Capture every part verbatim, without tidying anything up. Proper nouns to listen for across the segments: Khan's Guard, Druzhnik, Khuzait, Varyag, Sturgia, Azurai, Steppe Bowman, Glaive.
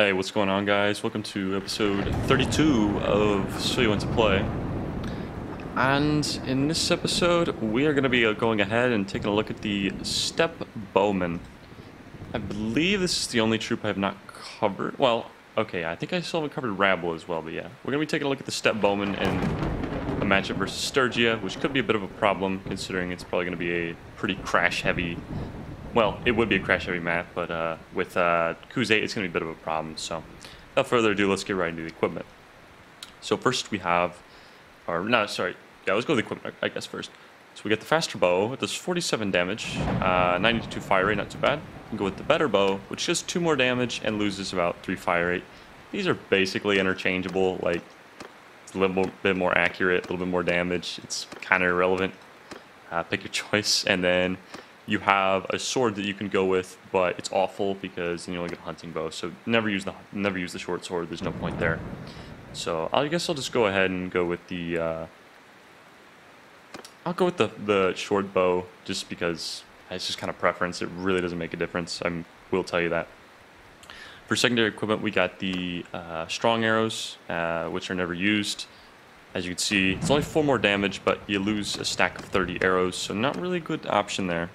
Hey, what's going on, guys? Welcome to episode thirty-two of So You Want to Play. And in this episode, we are going to be going ahead and taking a look at the Steppe Bowman. I believe this is the only troop I have not covered. Well, okay, I think I still haven't covered Rabble as well, but yeah. We're going to be taking a look at the Steppe Bowman and a matchup versus Sturgia, which could be a bit of a problem, considering it's probably going to be a pretty crash-heavy... Well, it would be a crash-heavy map, but uh, with uh, Khuzait, it's going to be a bit of a problem. So, without further ado, let's get right into the equipment. So first we have... Or, no, sorry. Yeah, let's go with the equipment, I guess, first. So we get the faster bow. It does forty-seven damage, uh, ninety-two fire rate, not too bad. We can go with the better bow, which does two more damage and loses about three fire rate. These are basically interchangeable, like a little bit more accurate, a little bit more damage. It's kind of irrelevant. Uh, pick your choice, and then... You have a sword that you can go with, but it's awful because then you only get a hunting bow. So never use the never use the short sword. There's no point there. So I guess I'll just go ahead and go with the uh, I'll go with the the short bow just because it's just kind of preference. It really doesn't make a difference. I will tell you that. For secondary equipment, we got the uh, strong arrows, uh, which are never used. As you can see, it's only four more damage, but you lose a stack of thirty arrows. So not really a good option there.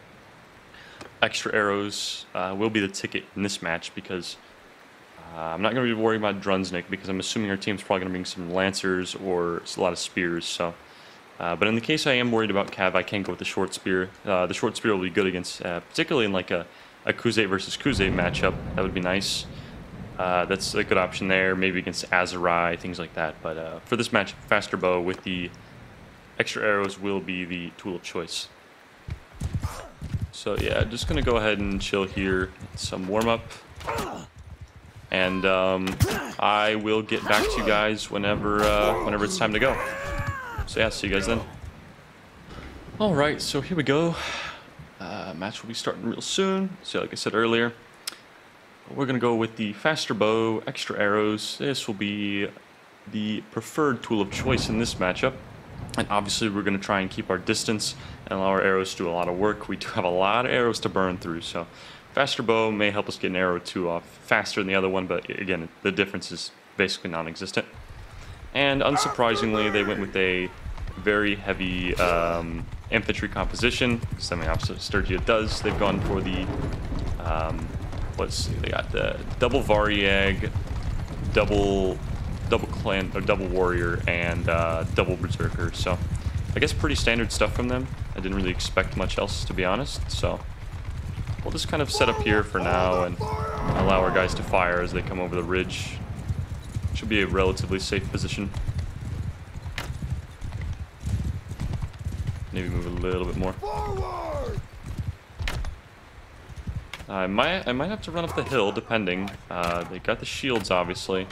Extra arrows uh, will be the ticket in this match because uh, I'm not going to be worrying about Druzhnik because I'm assuming our team's probably going to bring some lancers or a lot of spears. So, uh, but in the case I am worried about Cav, I can go with the short spear. Uh, the short spear will be good against, uh, particularly in like a, a Khuzait versus Khuzait matchup. That would be nice. Uh, that's a good option there, maybe against Azurai, things like that. But uh, for this match, faster bow with the extra arrows will be the tool of choice. So yeah, just gonna go ahead and chill here, some warm-up, and um, I will get back to you guys whenever uh, whenever it's time to go. So yeah, see you guys then. Alright, so here we go. Uh, match will be starting real soon, so like I said earlier, we're gonna go with the faster bow, extra arrows. This will be the preferred tool of choice in this matchup. And obviously we're going to try and keep our distance and allow our arrows to do a lot of work. We do have a lot of arrows to burn through, so faster bow may help us get an arrow or two off faster than the other one, but again, the difference is basically non-existent. And unsurprisingly, they went with a very heavy um, infantry composition, something opposite Sturgia does. They've gone for the, um, let's see, they got the double Varyag, double... double clan or double warrior and uh, double berserker, so I guess pretty standard stuff from them. I didn't really expect much else, to be honest, so we'll just kind of set up here for now and allow our guys to fire as they come over the ridge. Should be a relatively safe position. Maybe move a little bit more. I might I might have to run up the hill depending. Uh, they got the shields obviously.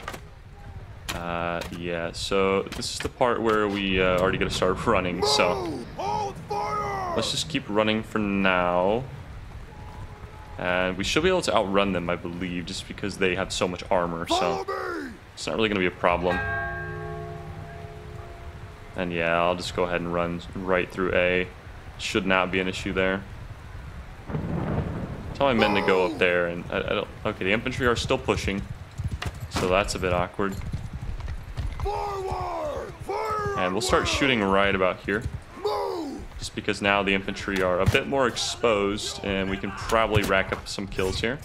Uh, yeah, so this is the part where we uh, already gotta start running, so let's just keep running for now. And we should be able to outrun them, I believe, just because they have so much armor, so it's not really gonna be a problem. And yeah, I'll just go ahead and run right through A. Should not be an issue there. Tell my men to go up there, and I, I don't... Okay, the infantry are still pushing, so that's a bit awkward. And we'll start shooting right about here, just because now the infantry are a bit more exposed and we can probably rack up some kills here.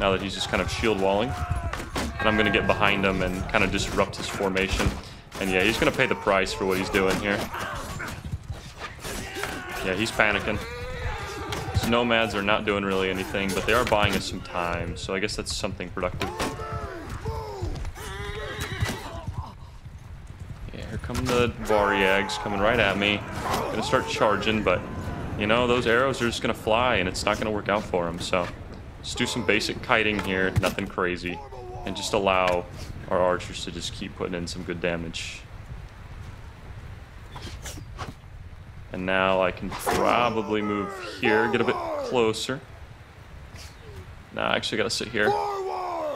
Now that he's just kind of shield walling, and I'm gonna get behind him and kind of disrupt his formation. And yeah, he's gonna pay the price for what he's doing here. Yeah, he's panicking. These nomads are not doing really anything, but they are buying us some time, so I guess that's something productive. Come the Varyags coming right at me. I'm gonna start charging, but you know those arrows are just gonna fly, and it's not gonna work out for them. So let's do some basic kiting here, nothing crazy, and just allow our archers to just keep putting in some good damage. And now I can probably move here, get a bit closer. Nah, I actually gotta sit here.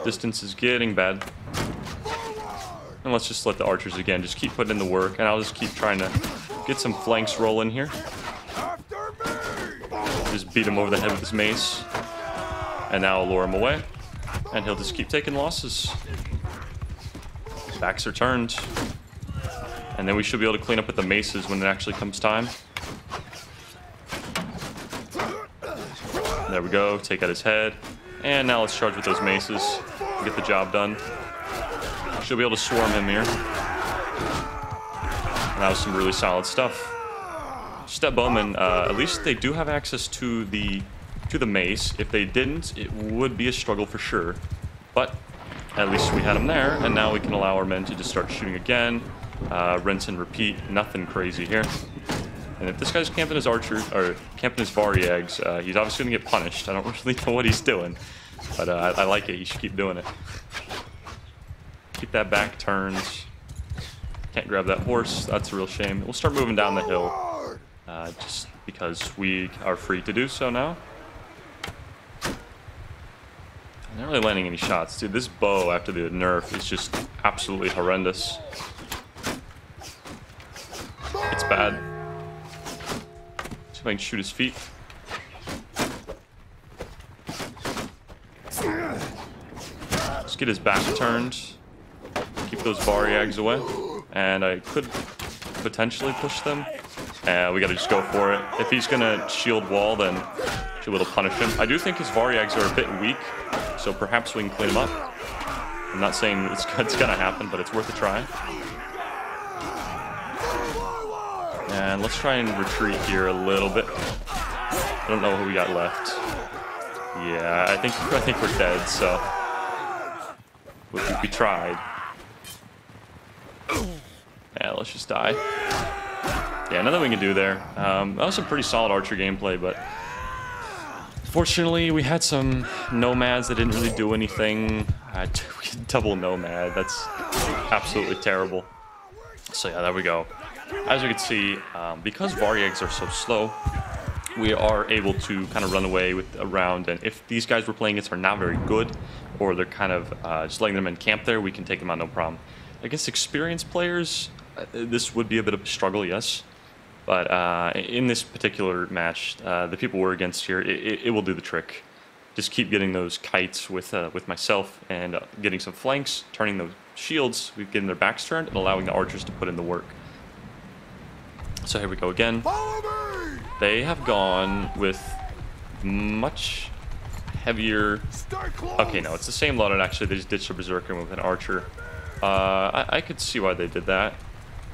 Distance is getting bad. And let's just let the archers again just keep putting in the work, and I'll just keep trying to get some flanks rolling here. Just beat him over the head with his mace. And now I'll lure him away. And he'll just keep taking losses. Backs are turned. And then we should be able to clean up with the maces when it actually comes time. There we go. Take out his head. And now let's charge with those maces. Get the job done. Should be able to swarm him here. And that was some really solid stuff. Steppe Bowman, uh, at least they do have access to the to the mace. If they didn't, it would be a struggle for sure. But at least we had him there, and now we can allow our men to just start shooting again. Uh, rinse and repeat. Nothing crazy here. And if this guy's camping his archer, or camping his Varyags, uh, he's obviously going to get punished. I don't really know what he's doing. But uh, I, I like it. He should keep doing it. Keep that back turns. Can't grab that horse. That's a real shame. We'll start moving down the hill. Uh, just because we are free to do so now. I'm not really landing any shots. Dude, this bow after the nerf is just absolutely horrendous. It's bad. See if I can shoot his feet. Let's get his back turned. Keep those Varyags away. And I could potentially push them. Uh, we gotta just go for it. If he's gonna shield wall, then she'll be able to punish him. I do think his Varyags are a bit weak, so perhaps we can clean him up. I'm not saying it's, it's gonna happen, but it's worth a try. And let's try and retreat here a little bit. I don't know who we got left. Yeah, I think I think we're dead, so we, we tried. Yeah, let's just die. Yeah, nothing we can do there. Um, that was some pretty solid archer gameplay, but fortunately we had some nomads that didn't really do anything. Uh, double nomad, that's absolutely terrible. So yeah, there we go. As you can see, um, because Varyags are so slow, we are able to kind of run away with a round. And if these guys we're playing against are not very good, or they're kind of uh, just letting them in camp there, we can take them out no problem. Against experienced players, uh, this would be a bit of a struggle, yes. But uh, in this particular match, uh, the people we're against here, it, it will do the trick. Just keep getting those kites with uh, with myself and uh, getting some flanks, turning those shields, we're getting their backs turned, and allowing the archers to put in the work. So here we go again. They have gone with much heavier... Okay, no, it's the same loadout actually. They just ditched a berserker with an archer. Uh, I, I could see why they did that.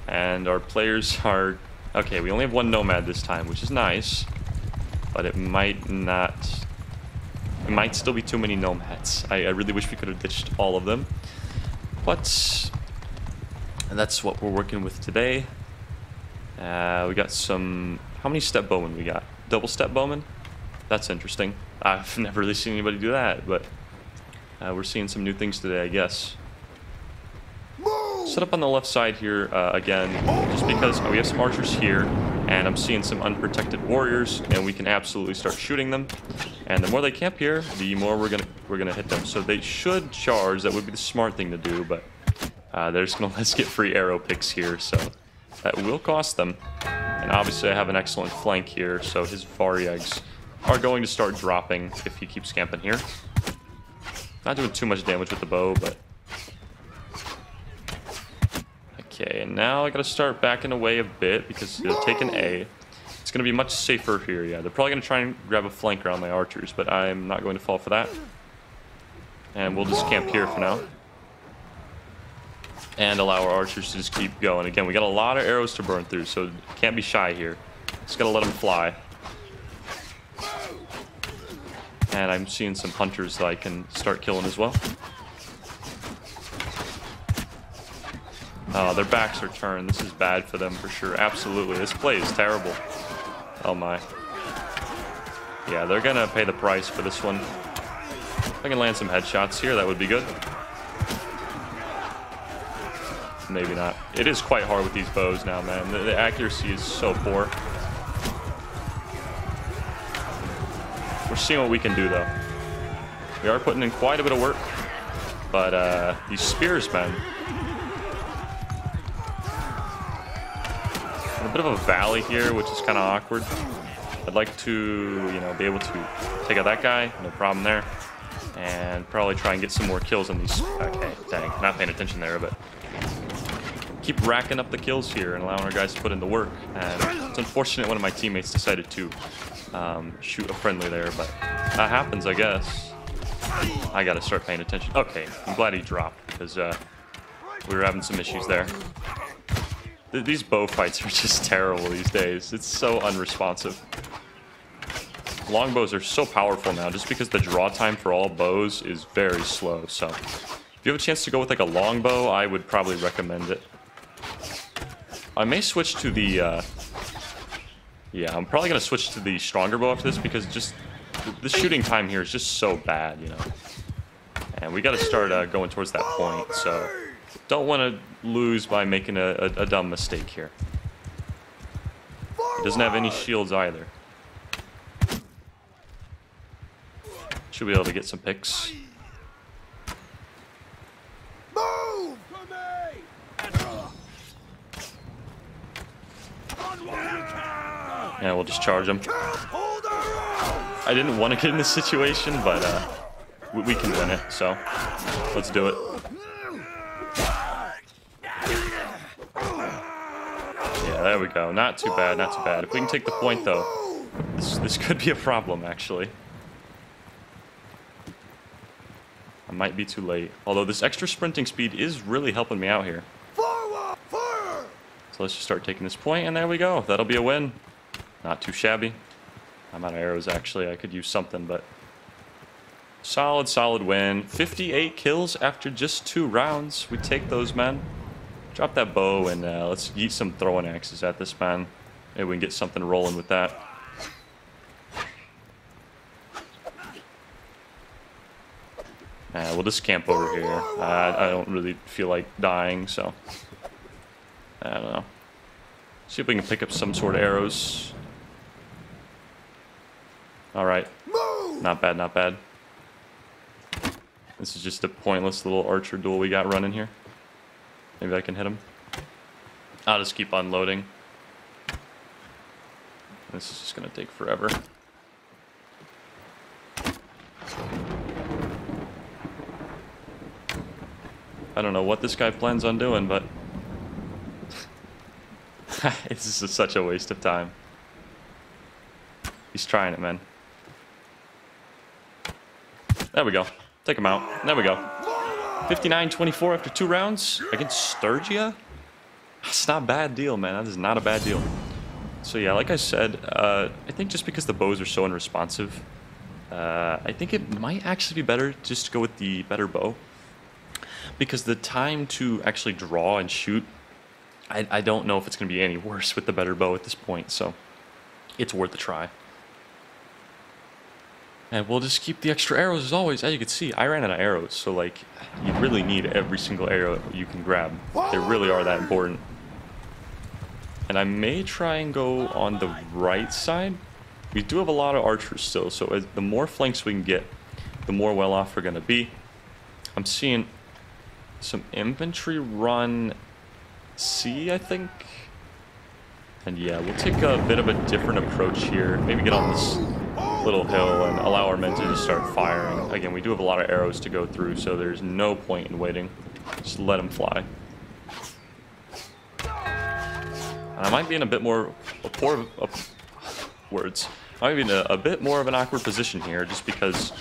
And our players are... Okay, we only have one nomad this time, which is nice. But it might not... It might still be too many nomads. I, I really wish we could have ditched all of them. But... And that's what we're working with today. Uh, we got some... How many Steppe Bowman we got? Double Steppe Bowman? That's interesting. I've never really seen anybody do that, but... Uh, we're seeing some new things today, I guess. Move! Set up on the left side here, uh, again. Just because oh, we have some archers here, and I'm seeing some unprotected warriors, and we can absolutely start shooting them. And the more they camp here, the more we're gonna, we're gonna hit them. So they should charge. That would be the smart thing to do, but... Uh, they're just gonna let's get free arrow picks here, so... That will cost them. And obviously I have an excellent flank here, so his Varyags are going to start dropping if he keeps camping here. Not doing too much damage with the bow, but... Okay, and now I gotta start backing away a bit because they'll take an A. It's gonna be much safer here, yeah. They're probably gonna try and grab a flanker on my archers, but I'm not going to fall for that. And we'll just camp here for now. And allow our archers to just keep going. Again, we got a lot of arrows to burn through, so can't be shy here. Just gotta let them fly. And I'm seeing some hunters that I can start killing as well. Uh, their backs are turned. This is bad for them for sure. Absolutely. This play is terrible. Oh my. Yeah, they're gonna pay the price for this one. If I can land some headshots here, that would be good. Maybe not. It is quite hard with these bows now, man. The, the accuracy is so poor. We're seeing what we can do, though. We are putting in quite a bit of work. But uh, these spears, man. A bit of a valley here, which is kind of awkward. I'd like to, you know, be able to take out that guy. No problem there. and probably try and get some more kills on these. Okay, dang, not paying attention there, but keep racking up the kills here and allowing our guys to put in the work. And it's unfortunate one of my teammates decided to um, shoot a friendly there, but that happens, I guess. I gotta start paying attention. Okay, I'm glad he dropped because uh, we were having some issues there. Th these bow fights are just terrible these days. It's so unresponsive. Longbows are so powerful now just because the draw time for all bows is very slow. So if you have a chance to go with like a longbow, I would probably recommend it. I may switch to the... Uh, yeah, I'm probably going to switch to the stronger bow after this because just the, the shooting time here is just so bad, you know. And we got to start uh, going towards that point, so don't want to lose by making a, a, a dumb mistake here. It doesn't have any shields either. Should be able to get some picks. Move! Yeah, we'll just charge them. I didn't want to get in this situation, but uh, we, we can win it, so let's do it. Yeah, there we go. Not too bad, not too bad. If we can take the point, though, this, this could be a problem, actually. I might be too late. Although this extra sprinting speed is really helping me out here. Forward, fire! So let's just start taking this point, and there we go. That'll be a win. Not too shabby. I'm out of arrows, actually. I could use something, but... Solid, solid win. fifty-eight kills after just two rounds. We take those, men. Drop that bow, and uh, let's yeet some throwing axes at this man. Maybe we can get something rolling with that. Uh, we'll just camp over here. Uh, I don't really feel like dying, so... I don't know. See if we can pick up some sort of arrows. Alright. Not bad, not bad. This is just a pointless little archer duel we got running here. Maybe I can hit him. I'll just keep unloading. This is just gonna take forever. I don't know what this guy plans on doing, but this is such a waste of time. He's trying it, man. There we go. Take him out. There we go. fifty-nine twenty-four after two rounds against Sturgia. That's not a bad deal, man. That is not a bad deal. So yeah, like I said, uh, I think just because the bows are so unresponsive, uh, I think it might actually be better just to go with the better bow. Because the time to actually draw and shoot, I, I don't know if it's going to be any worse with the better bow at this point, so it's worth a try. And we'll just keep the extra arrows as always. As you can see, I ran out of arrows, so like, you really need every single arrow you can grab. They really are that important. And I may try and go on the right side. We do have a lot of archers still, so as, the more flanks we can get, the more well off we're going to be. I'm seeing... some infantry run C, I think. And yeah, we'll take a bit of a different approach here. Maybe get on this little hill and allow our men to just start firing. Again, we do have a lot of arrows to go through, so there's no point in waiting. Just let them fly. And I might be in a bit more... A poor, a, words. I might be in a, a bit more of an awkward position here, just because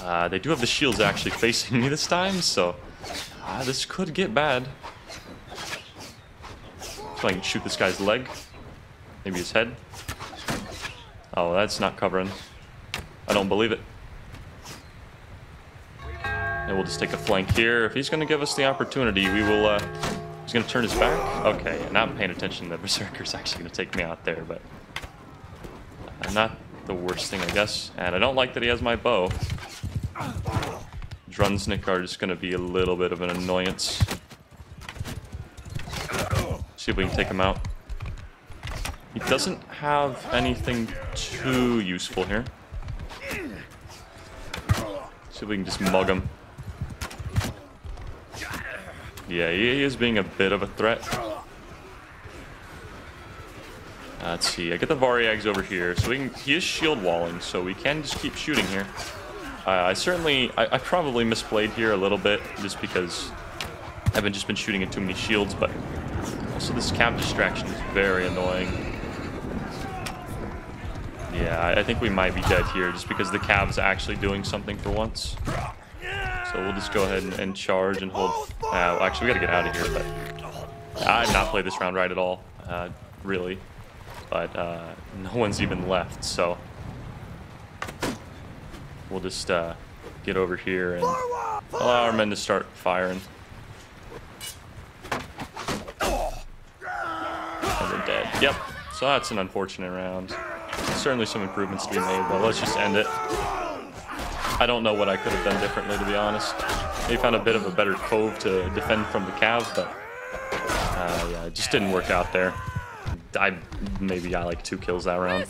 uh, they do have the shields actually facing me this time, so... Ah, this could get bad. So I can shoot this guy's leg. Maybe his head. Oh, that's not covering. I don't believe it. And we'll just take a flank here. If he's going to give us the opportunity, we will... Uh, he's going to turn his back. Okay, and I'm paying attention. The Berserker's actually going to take me out there, but... not the worst thing, I guess. And I don't like that he has my bow. Druzhnik are just going to be a little bit of an annoyance. See if we can take him out. He doesn't have anything too useful here. See if we can just mug him. Yeah, he is being a bit of a threat. Let's see, I get the Varyags over here. So we can, he is shield walling, so we can just keep shooting here. Uh, I certainly, I, I probably misplayed here a little bit, just because I've been just been shooting at too many shields, but also this cap distraction is very annoying. Yeah, I think we might be dead here, just because the Cav's actually doing something for once. So we'll just go ahead and, and charge and hold. Uh, well, actually, we gotta get out of here, but I've not played this round right at all, uh, really. But uh, no one's even left, so we'll just uh, get over here and allow our men to start firing. And they're dead. Yep. So that's an unfortunate round. Certainly some improvements to be made, but let's just end it. I don't know what I could have done differently, to be honest. They found a bit of a better cove to defend from the Cav, but uh, yeah, it just didn't work out there. I maybe got like two kills that round.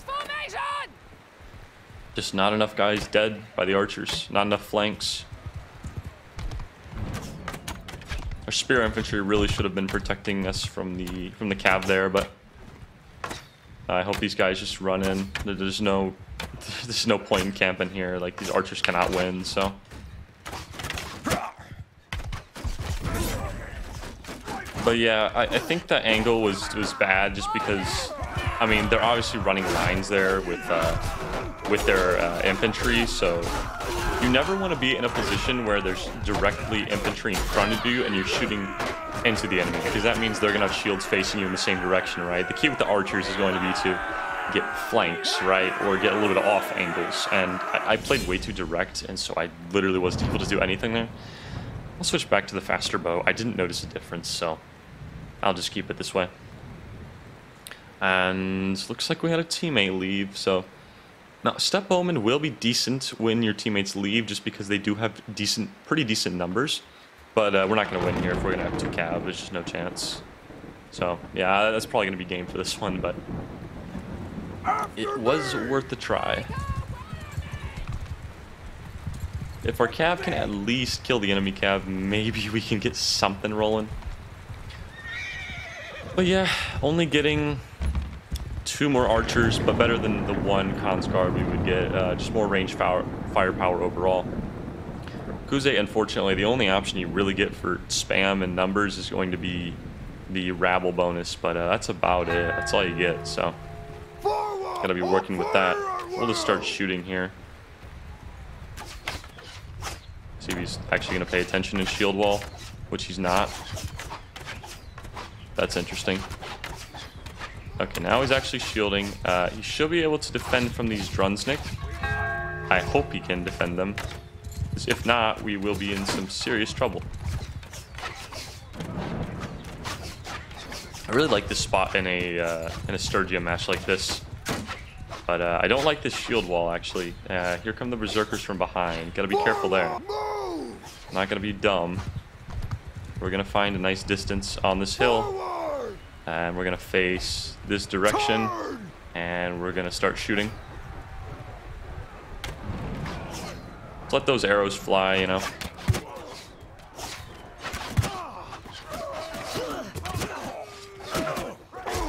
Just not enough guys dead by the archers. Not enough flanks. Our spear infantry really should have been protecting us from the from the Cav there, but I hope these guys just run in. There's no there's no point in camping here. Like, these archers cannot win, so but yeah, I, I think the angle was was bad, just because I mean they're obviously running lines there with uh with their uh, infantry, so you never want to be in a position where there's directly infantry in front of you and you're shooting into the enemy, because that means they're gonna have shields facing you in the same direction, right? The key with the archers is going to be to get flanks, right, or get a little bit off angles, and I, I played way too direct, and so I literally wasn't able to do anything there. I'll switch back to the faster bow. I didn't notice a difference, so I'll just keep it this way. And looks like we had a teammate leave, so now, Steppe Bowman will be decent when your teammates leave, just because they do have decent, pretty decent numbers. But uh, we're not going to win here if we're going to have two Cav. There's just no chance. So, yeah, that's probably going to be game for this one, but it was worth a try. If our Cav can at least kill the enemy Cav, maybe we can get something rolling. But yeah, only getting two more archers, but better than the one Khan's Guard we would get. Uh, just more range fire, firepower overall. Khuzait, unfortunately, the only option you really get for spam and numbers is going to be the rabble bonus, but uh, that's about it. That's all you get, so gotta be working with that. We'll just start shooting here. See if he's actually gonna pay attention in shield wall, which he's not. That's interesting. Okay, now he's actually shielding. Uh, he should be able to defend from these Druzhnik. I hope he can defend them, because if not, we will be in some serious trouble. I really like this spot in a uh, in a Sturgia match like this, but uh, I don't like this shield wall actually. Uh, here come the berserkers from behind. Gotta be careful there. Not gonna be dumb. We're gonna find a nice distance on this hill. And we're going to face this direction, and we're going to start shooting. Let's let those arrows fly, you know.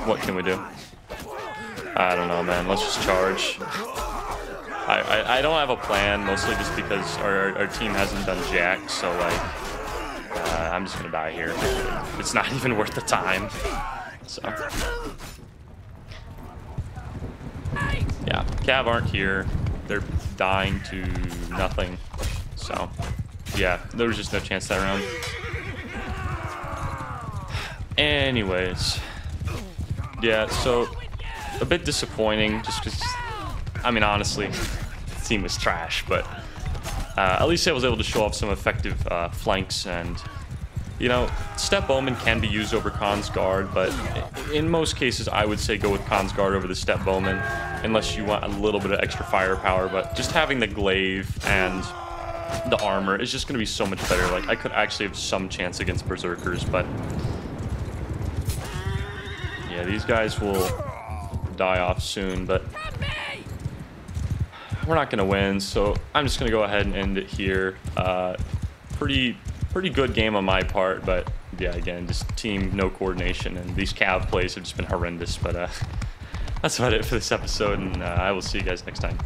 What can we do? I don't know, man. Let's just charge. I, I, I don't have a plan, mostly just because our, our team hasn't done jack, so, like, uh, I'm just going to die here. It's not even worth the time. So, yeah, Cav aren't here. They're dying to nothing. So, yeah, there was just no chance that round. Anyways, yeah, so a bit disappointing, just because, I mean, honestly, the team was trash, but uh, at least I was able to show off some effective uh, flanks and. You know, Steppe Bowman can be used over Khan's Guard, but in most cases, I would say go with Khan's Guard over the Steppe Bowman, unless you want a little bit of extra firepower. But just having the glaive and the armor is just going to be so much better. Like, I could actually have some chance against berserkers, but yeah, these guys will die off soon. But we're not going to win, so I'm just going to go ahead and end it here. Uh, pretty. Pretty good game on my part, but yeah, again, just team, no coordination, and these Cav plays have just been horrendous, but uh, that's about it for this episode, and uh, I will see you guys next time.